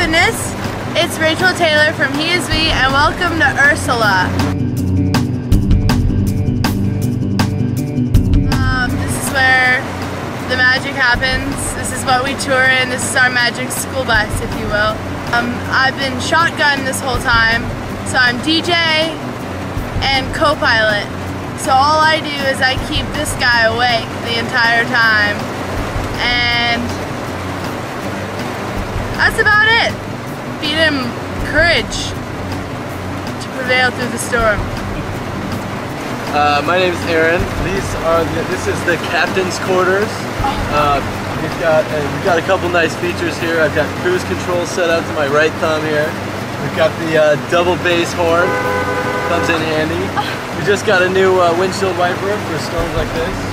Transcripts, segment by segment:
goodness, it's Rachel Taylor from He Is We, and welcome to Ursula. This is where the magic happens. This is what we tour in. This is our magic school bus, if you will. I've been shotgun this whole time, so I'm DJ and co-pilot. So all I do is I keep this guy awake the entire time, and that's about it. Feed him courage to prevail through the storm. My name is Aaron. This is the captain's quarters. We've got a couple nice features here. I've got cruise control set up to my right thumb here. We've got the double bass horn. Comes in handy. We just got a new windshield wiper for storms like this.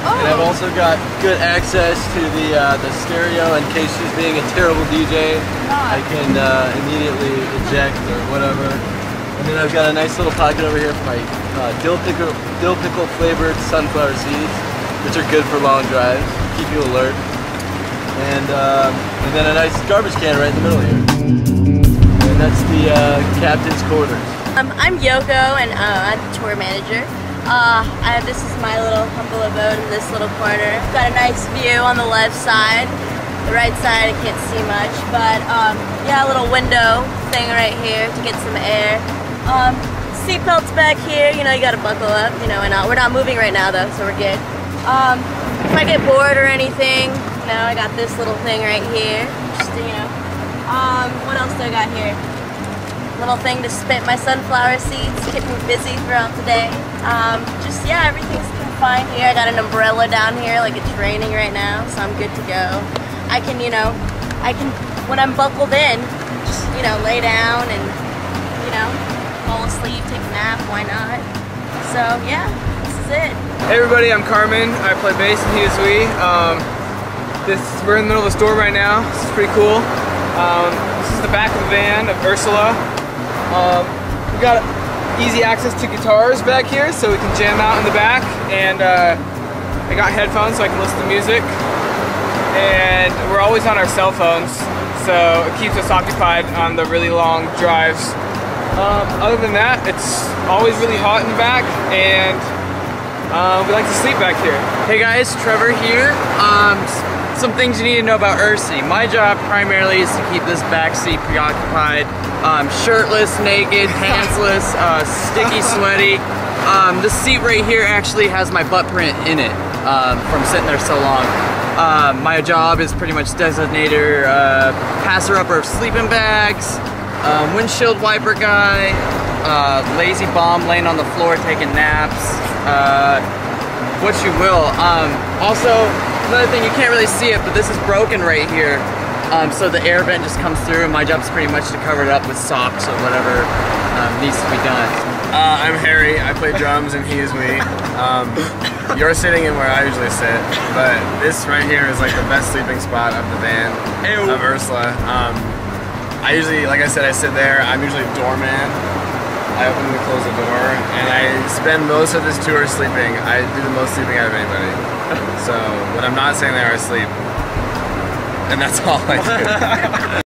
And I've also got good access to the stereo in case she's being a terrible DJ. I can immediately eject or whatever. And then I've got a nice little pocket over here for my dill pickle flavored sunflower seeds, which are good for long drives, keep you alert. And then a nice garbage can right in the middle here. And that's the captain's quarters. I'm Yoko, and I'm the tour manager. This is my little humble abode in this little corner. Got a nice view on the left side. The right side I can't see much, but yeah, a little window thing right here to get some air. Seatbelts back here, you know, you gotta buckle up, you know, and we're not moving right now though, so we're good. If I get bored or anything, you know, I got this little thing right here. Just, you know, what else do I got here? Little thing to spit my sunflower seeds, keep me busy throughout the day. Just yeah, everything's confined here. I got an umbrella down here, like it's raining right now, so I'm good to go. I can, you know, when I'm buckled in, just, you know, lay down and, you know, fall asleep, take a nap, why not? So yeah, this is it. Hey everybody, I'm Carmen. I play bass in He Is We. We're in the middle of a storm right now. This is pretty cool. This is the back of the van of Ursula. We got easy access to guitars back here, so we can jam out in the back, and I got headphones so I can listen to music, and we're always on our cell phones, so it keeps us occupied on the really long drives. Other than that, it's always really hot in the back, and we like to sleep back here. Hey guys, Trevor here. Some things you need to know about Ursi. My job primarily is to keep this backseat preoccupied. Shirtless, naked, pantsless, sticky, sweaty. This seat right here actually has my butt print in it from sitting there so long. My job is pretty much designator, passer upper of sleeping bags, windshield wiper guy, lazy bomb laying on the floor taking naps, what you will. Also, another thing, you can't really see it, but this is broken right here. So the air vent just comes through, and my job's pretty much to cover it up with socks or whatever needs to be done. I'm Harry, I play drums and He Is We. You're sitting in where I usually sit, but this right here is like the best sleeping spot of the van, of Ursula. I usually, like I said, I sit there. I'm usually a doorman. I open and close the door, and I spend most of this tour sleeping. I do the most sleeping out of anybody. So when I'm not sitting there, I sleep. And that's all I do.